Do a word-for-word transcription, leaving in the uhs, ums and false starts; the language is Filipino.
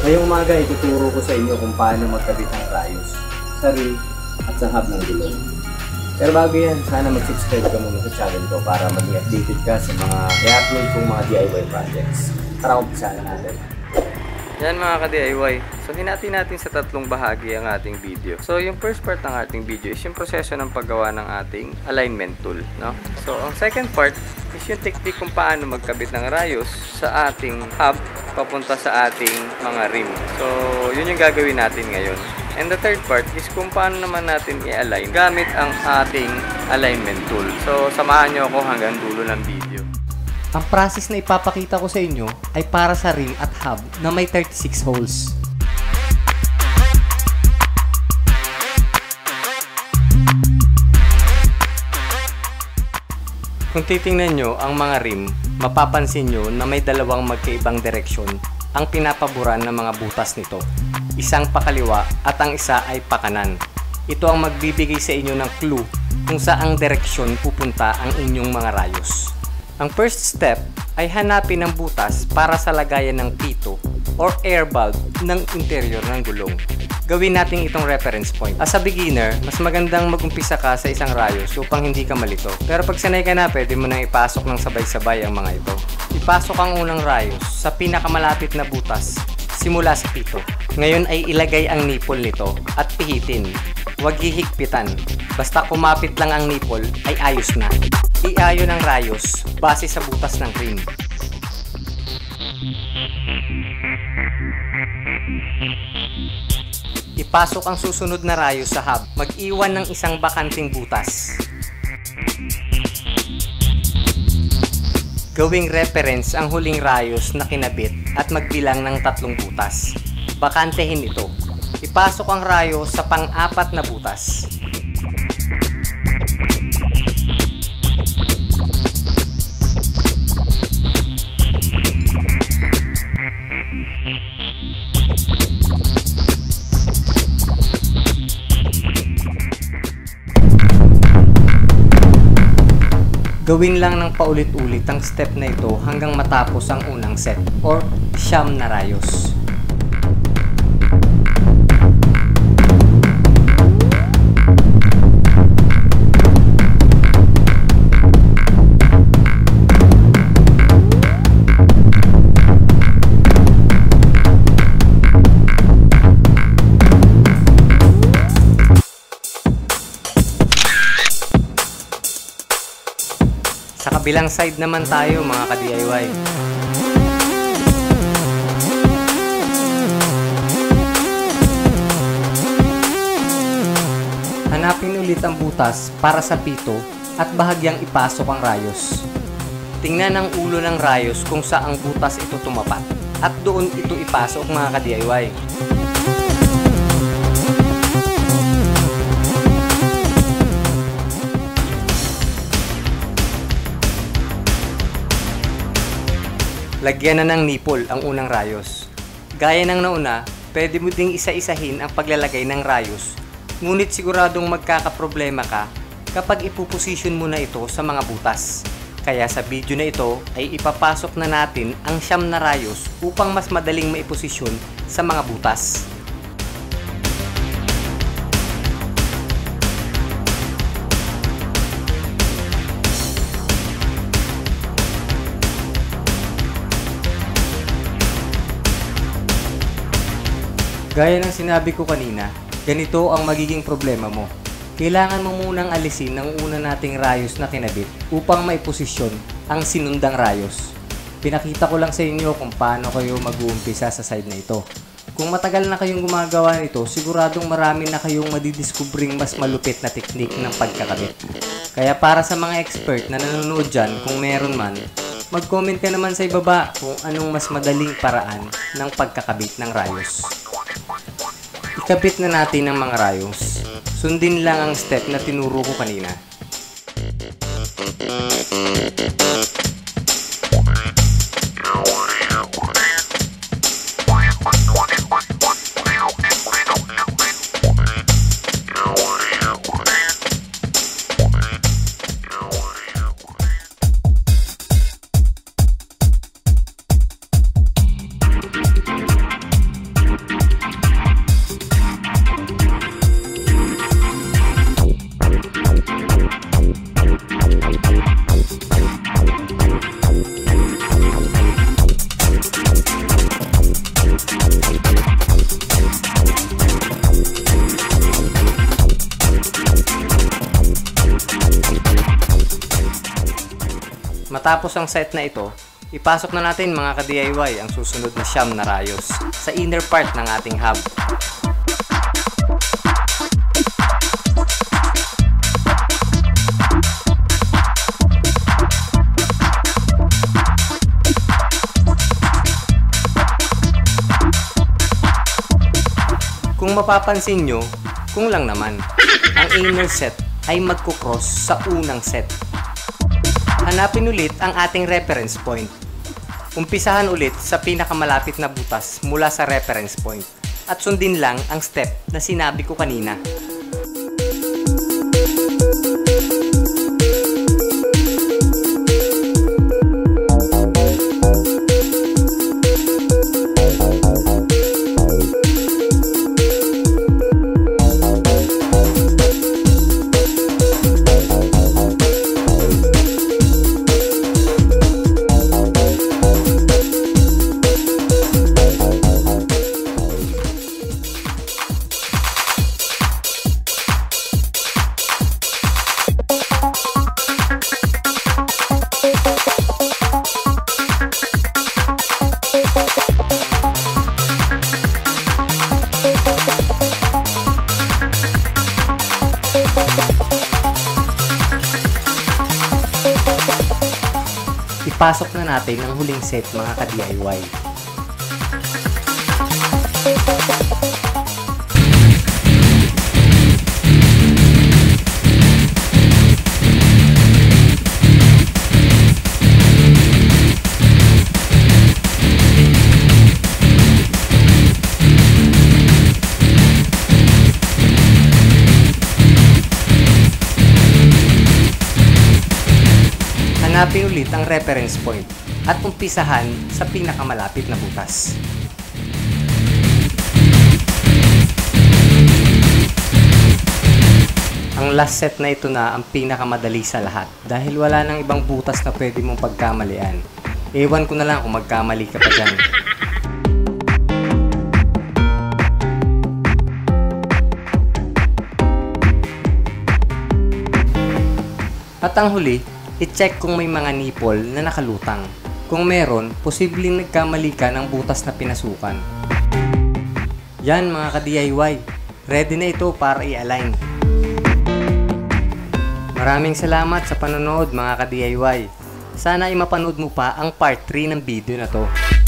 Ngayong umaga, ituturo ko sa inyo kung paano magkabit ng rayos, sari at sahab ng gulong. Pero bago yan, sana mag-subscribe ka muna sa channel ko para maging updated ka sa mga i-upload kong mga D I Y projects. Tara, umpisa na natin. Yan mga ka-D I Y, so hinati natin sa tatlong bahagi ang ating video. So yung first part ng ating video is yung proseso ng paggawa ng ating alignment tool, no? So ang second part is yung technique kung paano magkabit ng rayos sa ating hub papunta sa ating mga rim. So yun yung gagawin natin ngayon. And the third part is kung paano naman natin i-align gamit ang ating alignment tool. So samahan nyo ako hanggang dulo ng video. Ang process na ipapakita ko sa inyo ay para sa rim at hub na may thirty-six holes. Kung titingnan nyo ang mga rim, mapapansin nyo na may dalawang magkaibang direksyon ang pinapaboran ng mga butas nito. Isang pakaliwa at ang isa ay pakanan. Ito ang magbibigay sa inyo ng clue kung saang direksyon pupunta ang inyong mga rayos. Ang first step ay hanapin ang butas para sa lagayan ng pito or air valve ng interior ng gulong. Gawin natin itong reference point. As a beginner, mas magandang magumpisa ka sa isang rayos upang hindi ka malito. Pero pag sanay ka na, pwede mo nang ipasok ng sabay-sabay ang mga ito. Ipasok ang unang rayos sa pinakamalapit na butas simula sa pito. Ngayon ay ilagay ang nipple nito at pihitin. Huwag hihigpitan. Basta kumapit lang ang nipple ay ayos na. Iayon ang rayos base sa butas ng rim. Ipasok ang susunod na rayos sa hub. Mag-iwan ng isang bakanting butas. Gawing reference ang huling rayos na kinabit at magbilang ng tatlong butas. Bakantehin ito. Ipasok ang rayos sa pang-apat na butas. Gawin lang ng paulit-ulit ang step na ito hanggang matapos ang unang set or siyam na rayos. Sa kabilang side naman tayo mga ka-D I Y. Hanapin ulit ang butas para sa pito at bahagyang ipasok ang rayos. Tingnan ang ulo ng rayos kung saang butas ito tumapat at doon ito ipasok mga ka-D I Y. Lagyan na ng nipple ang unang rayos. Gaya ng nauna, pwede mo ding isa-isahin ang paglalagay ng rayos. Ngunit siguradong magkakaproblema ka kapag ipuposisyon mo na ito sa mga butas. Kaya sa video na ito ay ipapasok na natin ang siyam na rayos upang mas madaling maiposisyon sa mga butas. Gaya ng sinabi ko kanina, ganito ang magiging problema mo. Kailangan mo munang alisin ang una nating rayos na kinabit upang maiposisyon ang sinundang rayos. Pinakita ko lang sa inyo kung paano kayo mag-uumpisa sa side na ito. Kung matagal na kayong gumagawa nito, siguradong marami na kayong madidiskubring mas malupit na teknik ng pagkakabit. Kaya para sa mga expert na nanonood dyan, kung meron man, mag-comment ka naman sa ibaba kung anong mas madaling paraan ng pagkakabit ng rayos. Ikabit na natin ang mga rayos. Sundin lang ang step na tinuro ko kanina. Matapos ang set na ito, ipasok na natin mga ka-D I Y ang susunod na siyam na rayos sa inner part ng ating hub. Kung mapapansin nyo, kung lang naman, ang inner set ay magkukross sa unang set. Hanapin ulit ang ating reference point. Umpisahan ulit sa pinakamalapit na butas mula sa reference point at sundin lang ang step na sinabi ko kanina. Pasok na natin ang huling set mga ka-D I Y. Hanapin ulit ang reference point at umpisahan sa pinakamalapit na butas. Ang last set na ito na ang pinakamadali sa lahat dahil wala nang ibang butas na pwede mong pagkamalian. Ewan ko na lang kung magkamali ka pa dyan. At ang huli, i-check kung may mga nipol na nakalutang. Kung meron, posibleng nagkamali ka ng butas na pinasukan. Yan mga ka-D I Y, ready na ito para i-align. Maraming salamat sa panonood mga ka-D I Y. Sana ay mapanood mo pa ang part three ng video na to.